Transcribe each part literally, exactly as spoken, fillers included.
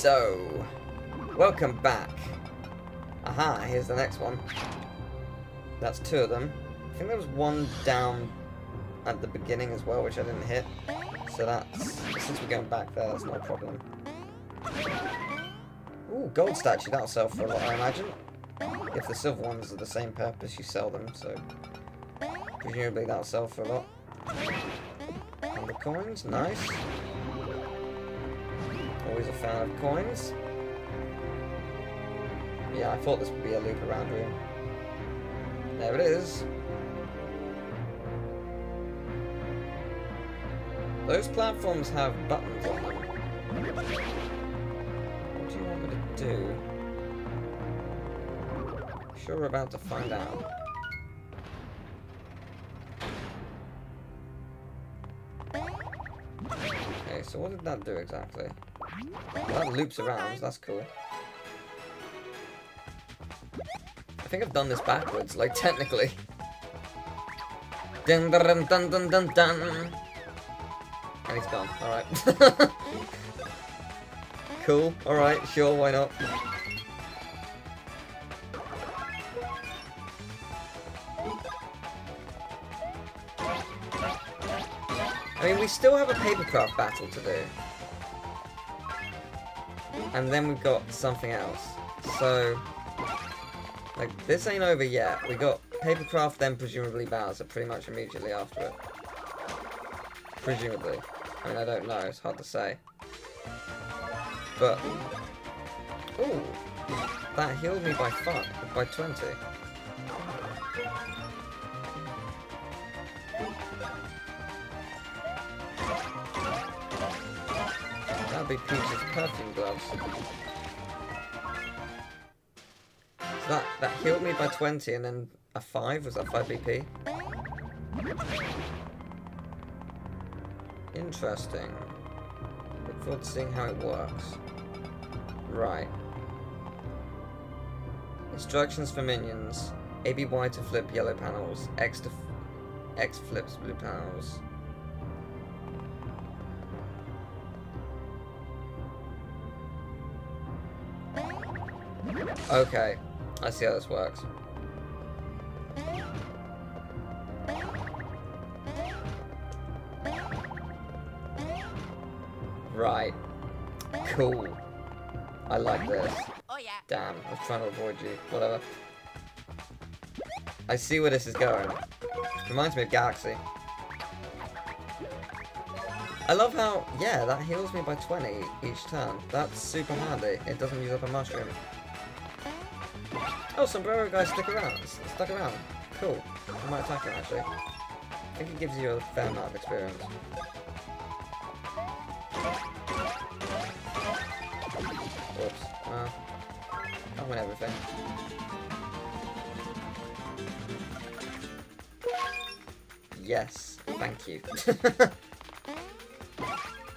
So, welcome back. Aha, here's the next one. That's two of them. I think there was one down at the beginning as well, which I didn't hit. So that's, since we're going back there, that's no problem. Ooh, gold statue, that'll sell for a lot, I imagine. If the silver ones are the same purpose, you sell them, so presumably that'll sell for a lot. And the coins, nice. Always a fan of coins. Yeah, I thought this would be a loop around room. There it is. Those platforms have buttons on them. What do you want me to do? I'm sure we're about to find out. Okay, so what did that do exactly? That loops around, so that's cool. I think I've done this backwards, like technically. Dun dun dun dun dun dun. And he's gone, alright. Cool, alright, sure, why not? I mean, we still have a Papercraft battle to do. And then we've got something else. So, like, this ain't over yet. We got Papercraft, then presumably Bowser, pretty much immediately after it. Presumably. I mean, I don't know, it's hard to say. But, ooh, that healed me by five, by twenty. That'd be Peach's perfume gloves. So that, that healed me by twenty and then a five, was that five B P? Interesting. Look forward to seeing how it works. Right. Instructions for minions. A B Y to flip yellow panels. X to f X flips blue panels. Okay. I see how this works. Right. Cool. I like this. Oh, yeah. Damn, I was trying to avoid you. Whatever. I see where this is going. Reminds me of Galaxy. I love how, yeah, that heals me by twenty each turn. That's super handy. It doesn't use up a mushroom. Oh, Sombrero guy stick around. Stuck around. Cool. I might attack him, actually. I think it gives you a fair amount of experience. Uh, I win everything. Yes, thank you.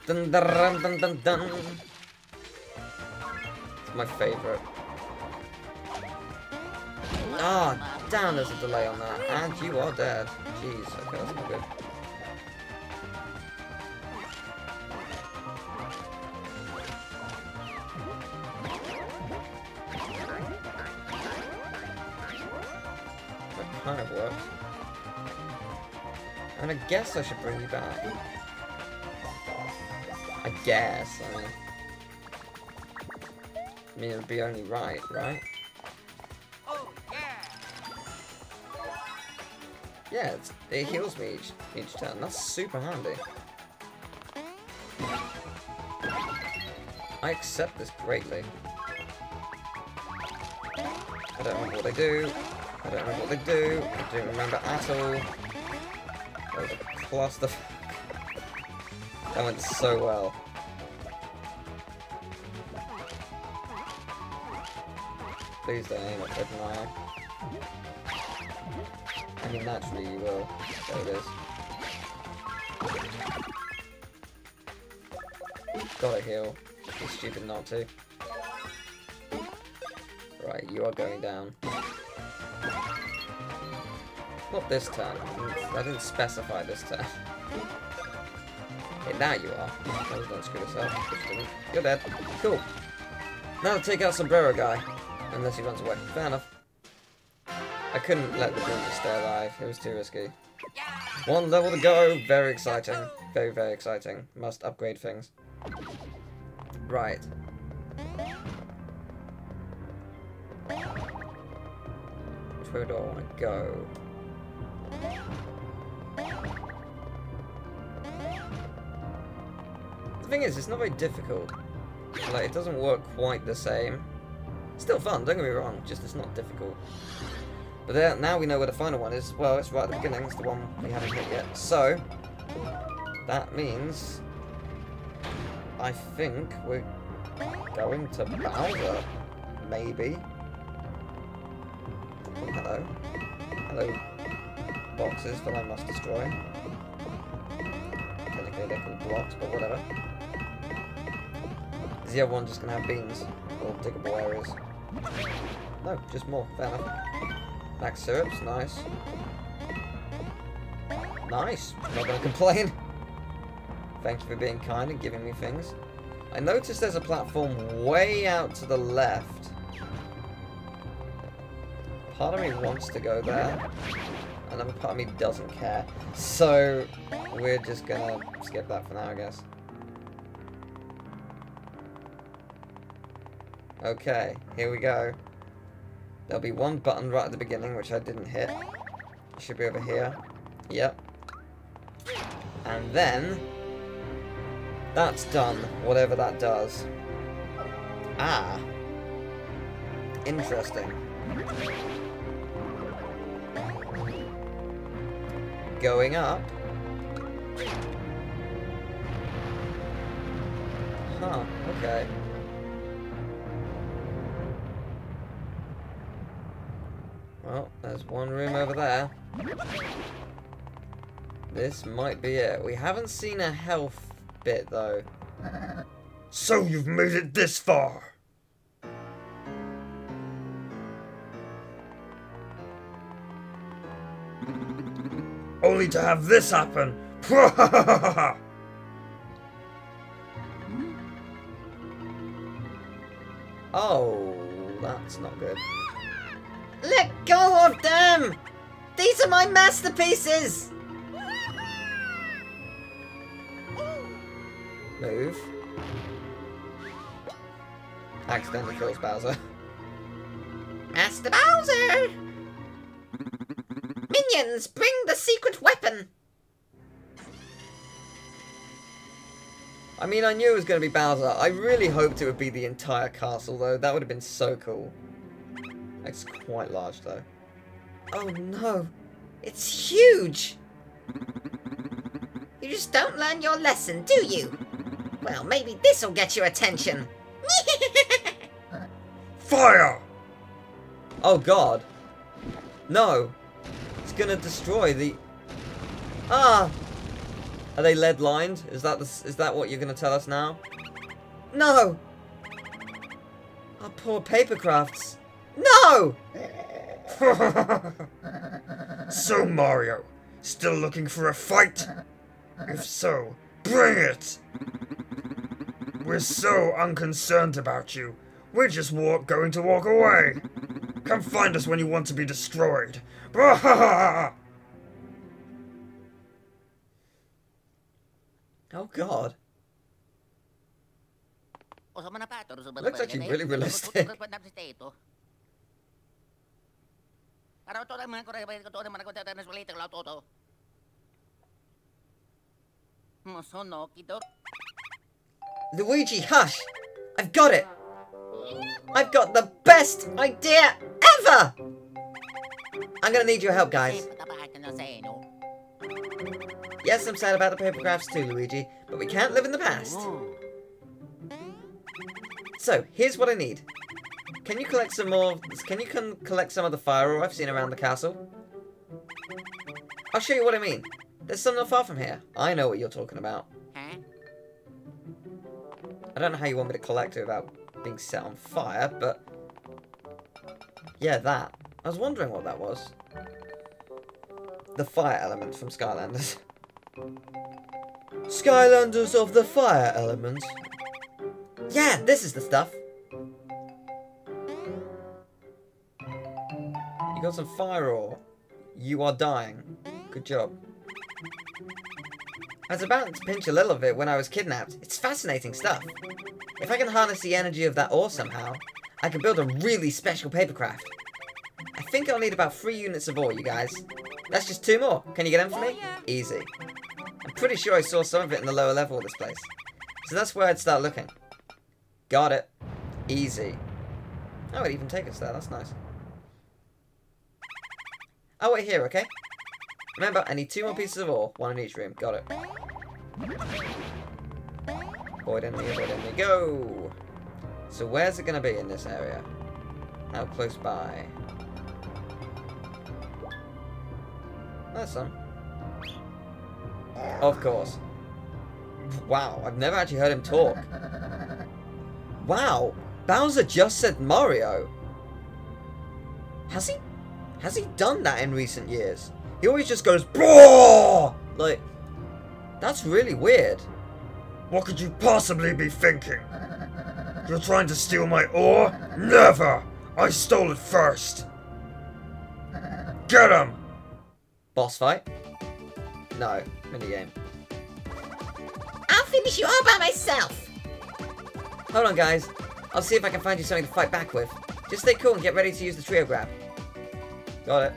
Dun, dun, dun, dun, dun. It's my favourite. Ah, oh, damn, there's a delay on that. And you are dead. Jeez, okay, that's not good. Kind of works. And I guess I should bring you back. I guess. I mean, I mean it would be only right, right? Oh yeah. Yeah, it's, it heals me each each turn. That's super handy. I accept this greatly. I don't remember what I do. I don't remember what they do, I don't remember at all. That was a clusterfuck. That went so well. Please don't aim at open eye. I mean, naturally you will. There it is. Gotta heal. It's stupid not to. Right, you are going down. Not this turn. I didn't specify this turn. Hey, now you are. Don't screw this up. You're dead. Cool. Now take out Sombrero Guy. Unless he runs away. Fair enough. I couldn't let the demon stay alive. It was too risky. One level to go. Very exciting. Very, very exciting. Must upgrade things. Right. Which way do I want to go? The thing is, it's not very difficult. Like, it doesn't work quite the same. It's still fun, don't get me wrong, just it's not difficult. But there, now we know where the final one is. Well, it's right at the beginning, it's the one we haven't hit yet. So, that means... I think we're going to Bowser, maybe. Oh, hello. Hello. Boxes that I must destroy. Technically they're called blocks, but whatever. Is the other one just going to have beans? Or diggable areas? No, just more. Fair enough. Black syrups, nice. Nice! I'm not going to complain. Thank you for being kind and giving me things. I noticed there's a platform way out to the left. Part of me wants to go there. Another part of me doesn't care. So, we're just gonna skip that for now, I guess. Okay, here we go. There'll be one button right at the beginning, which I didn't hit. It should be over here. Yep. And then... that's done, whatever that does. Ah. Interesting. Going up. Huh, okay. Well, there's one room over there. This might be it. We haven't seen a health... bit though. So you've made it this far. Only to have this happen. Oh, that's not good. Let go of them. These are my masterpieces. Move. Accidentally kills Bowser. Master Bowser! Minions, bring the secret weapon! I mean, I knew it was going to be Bowser. I really hoped it would be the entire castle, though. That would have been so cool. It's quite large, though. Oh, no. It's huge! You just don't learn your lesson, do you? Well, maybe this'll get your attention. Fire! Oh god. No. It's gonna destroy the... Ah! Are they lead lined? Is that the... is that what you're gonna tell us now? No! Our poor Papercrafts. No! So, Mario, still looking for a fight? If so, bring it! We're so unconcerned about you. We're just walk going to walk away. Come find us when you want to be destroyed. Oh god. Looks actually really realistic. Luigi, hush! I've got it! I've got the best idea ever! I'm gonna need your help, guys. Yes, I'm sad about the Papercrafts too, Luigi, but we can't live in the past. So, here's what I need. Can you collect some more... Can you come collect some of the fire ore I've seen around the castle? I'll show you what I mean. There's some not far from here. I know what you're talking about. I don't know how you want me to collect it without being set on fire, but... yeah, that. I was wondering what that was. The fire element from Skylanders. Skylanders of the fire element. Yeah, this is the stuff. got some fire ore. You are dying. Good job. I was about to pinch a little of it when I was kidnapped. It's fascinating stuff. If I can harness the energy of that ore somehow, I can build a really special papercraft. I think I'll need about three units of ore, you guys. That's just two more. Can you get them for me? Easy. I'm pretty sure I saw some of it in the lower level of this place. So that's where I'd start looking. Got it. Easy. Oh, it even takes us there. That's nice. I'll wait here, okay? Remember, I need two more pieces of ore. One in each room. Got it. Avoid enemy, avoid enemy. Go! So where's it going to be in this area? How close by? There's some. Of course. Wow, I've never actually heard him talk. Wow, Bowser just said Mario. Has he? Has he done that in recent years? He always just goes, "Bro!" Like, that's really weird. What could you possibly be thinking? You're trying to steal my ore? Never! I stole it first! Get him! Boss fight? No, minigame. I'll finish you all by myself! Hold on, guys. I'll see if I can find you something to fight back with. Just stay cool and get ready to use the trio grab. Got it.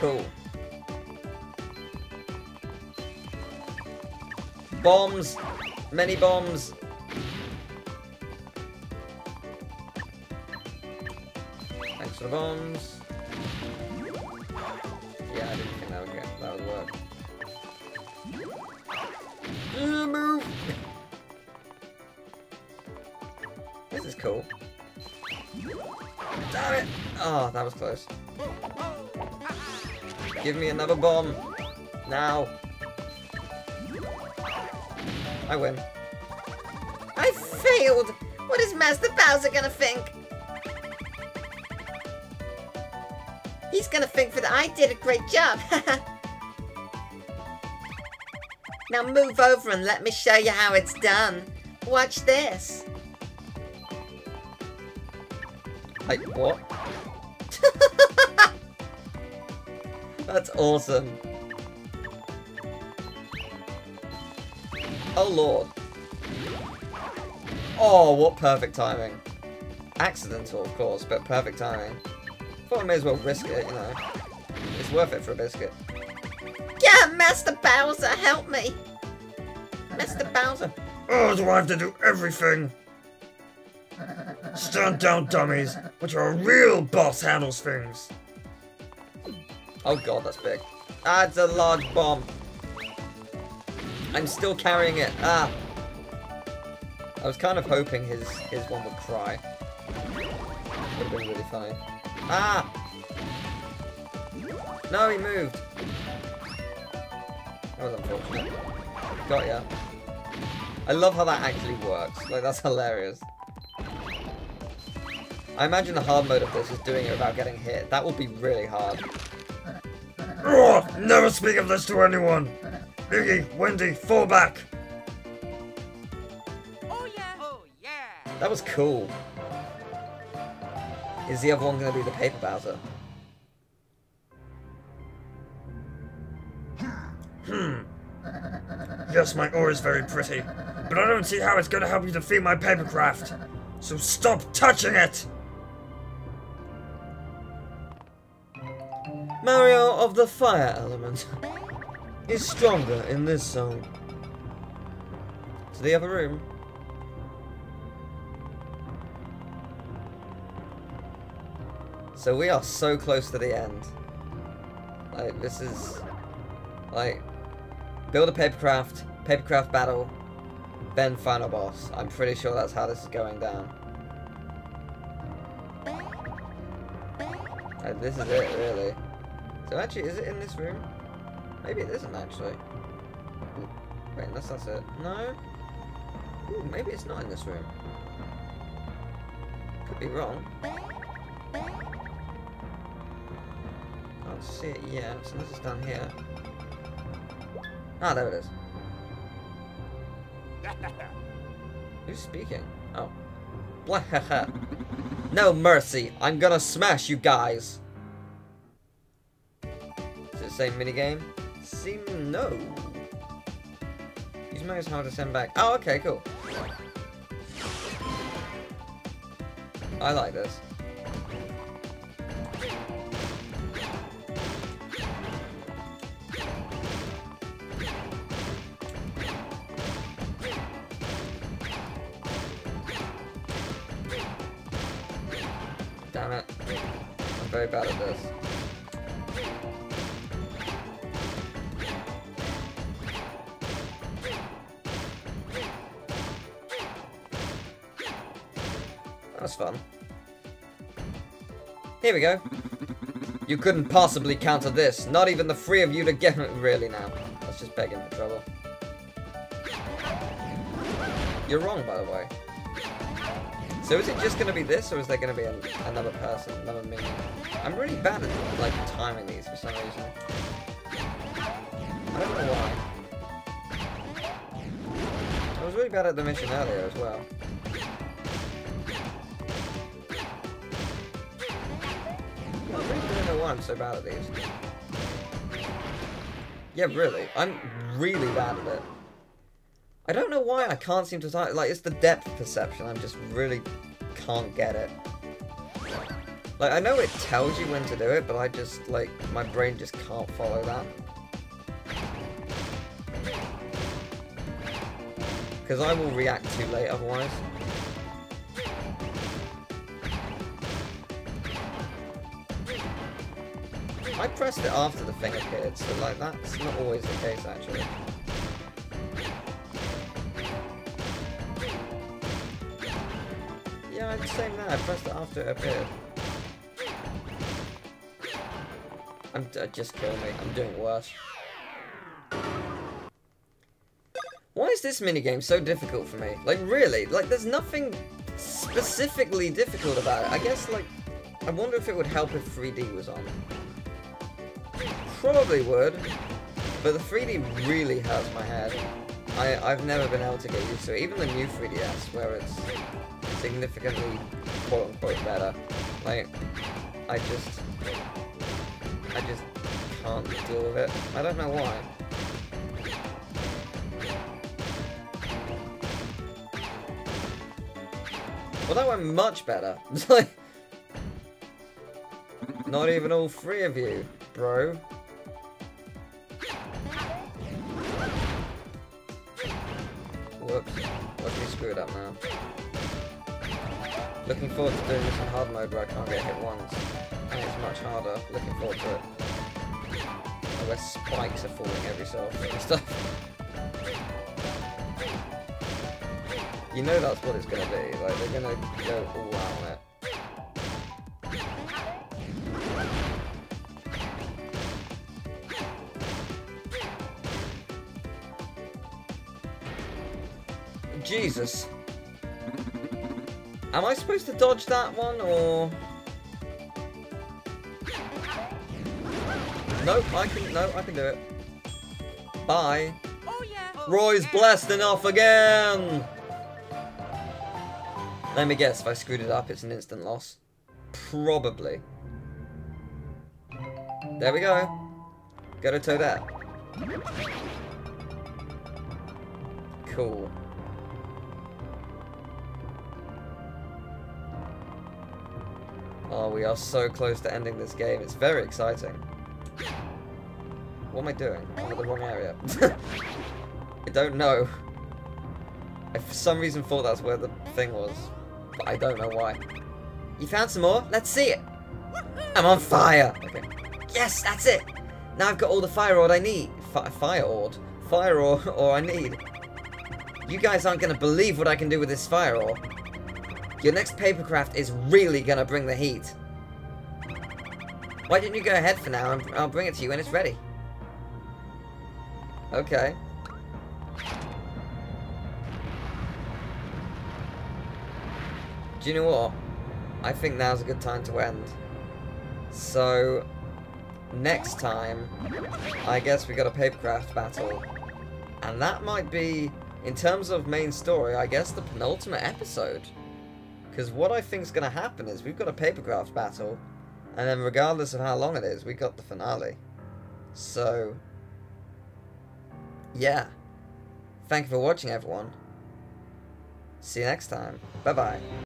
Cool. Bombs. Many bombs. Thanks for the bombs. Yeah, I didn't think that would, get, that would work. Uh, move. This is cool. Damn it! Oh, that was close. Give me another bomb. Now. I win. I failed! What is Master Bowser gonna think? He's gonna think that I did a great job. Now move over and let me show you how it's done. Watch this. Like, what? That's awesome. Oh, Lord. Oh, what perfect timing. Accidental, of course, but perfect timing. Thought I may as well risk it, you know. It's worth it for a biscuit. Yeah, Master Bowser, help me! Master Bowser. Oh, do I have to do everything? Stand down, dummies, which are a real boss handles things. Oh god, that's big. That's a large bomb. I'm still carrying it. Ah. I was kind of hoping his, his one would cry. Would have been really funny. Ah! No, he moved. That was unfortunate. Got ya. I love how that actually works. Like, that's hilarious. I imagine the hard mode of this is doing it without getting hit. That would be really hard. Oh, never speak of this to anyone! Iggy, Wendy, fall back! Oh yeah! Oh yeah! That was cool. Is the other one going to be the Paper Bowser? Hmm. Yes, my ore is very pretty, but I don't see how it's going to help you defeat my papercraft. So stop touching it! Mario of the Fire Element is stronger in this zone. To the other room. So we are so close to the end. Like, this is... Like, build a papercraft, papercraft battle, then final boss. I'm pretty sure that's how this is going down. Like, this is it, really. So actually, is it in this room? Maybe it isn't, actually. Ooh, wait, unless that's it. No? Ooh, maybe it's not in this room. Could be wrong. Can't see it yet, so this is down here. Ah, there it is. Who's speaking? Oh. Blahaha. No mercy. I'm gonna smash you guys. Is it the same minigame? Seem no. Use Mario's hard to send back. Oh, okay, cool. I like this. Damn it. I'm very bad at this. That was fun. Here we go. You couldn't possibly counter this. Not even the three of you to get it really now. That's just begging for trouble. You're wrong, by the way. So is it just going to be this, or is there going to be an another person, another minion? I'm really bad at, like, timing these for some reason. I don't know why. I was really bad at the mission earlier as well. I really don't know why I'm so bad at these. Yeah, really. I'm really bad at it. I don't know why I can't seem to time. Like, it's the depth perception. I'm just really can't get it. Like, I know it tells you when to do it, but I just, like, my brain just can't follow that. Because I will react too late otherwise. I pressed it after the thing appeared, so, like, that's not always the case, actually. Yeah, I'd say that. I pressed it after it appeared. I'm uh, just killing me. I'm doing worse. Why is this minigame so difficult for me? Like, really? Like, there's nothing specifically difficult about it. I guess, like, I wonder if it would help if three D was on. Probably would. But the three D really hurts my head. I, I've never been able to get used to it. Even the new three D S, where it's significantly, quote unquote, better. Like, I just, I just can't deal with it. I don't know why. Well, that went much better. Like, not even all three of you, bro. Whoops. I've been screwed up now. Looking forward to doing this in hard mode where I can't get hit once. And it's much harder. Looking forward to it. And where spikes are falling every so often and stuff. You know that's what it's going to be. Like, they're going to go all out on it. Jesus. Am I supposed to dodge that one, or...? Nope, I can, no, I can do it. Bye. Oh, yeah. Roy's oh, yeah. blessed enough again! Let me guess, if I screwed it up, it's an instant loss. Probably. There we go. Go to Toadette. Cool. Oh, we are so close to ending this game. It's very exciting. What am I doing? I'm in the wrong area. I don't know. I for some reason thought that's where the thing was. But I don't know why. You found some more? Let's see it! I'm on fire! Okay. Yes, that's it! Now I've got all the fire ore I need. F fire ore? Fire ore or I need. You guys aren't going to believe what I can do with this fire ore. Your next Papercraft is really gonna bring the heat. Why didn't you go ahead for now, and I'll bring it to you when it's ready. Okay. Do you know what? I think now's a good time to end. So, next time, I guess we got a Papercraft battle. And that might be, in terms of main story, I guess the penultimate episode. Because what I think is going to happen is we've got a Papercraft battle, and then regardless of how long it is, we got the finale. So, yeah. Thank you for watching, everyone. See you next time. Bye-bye.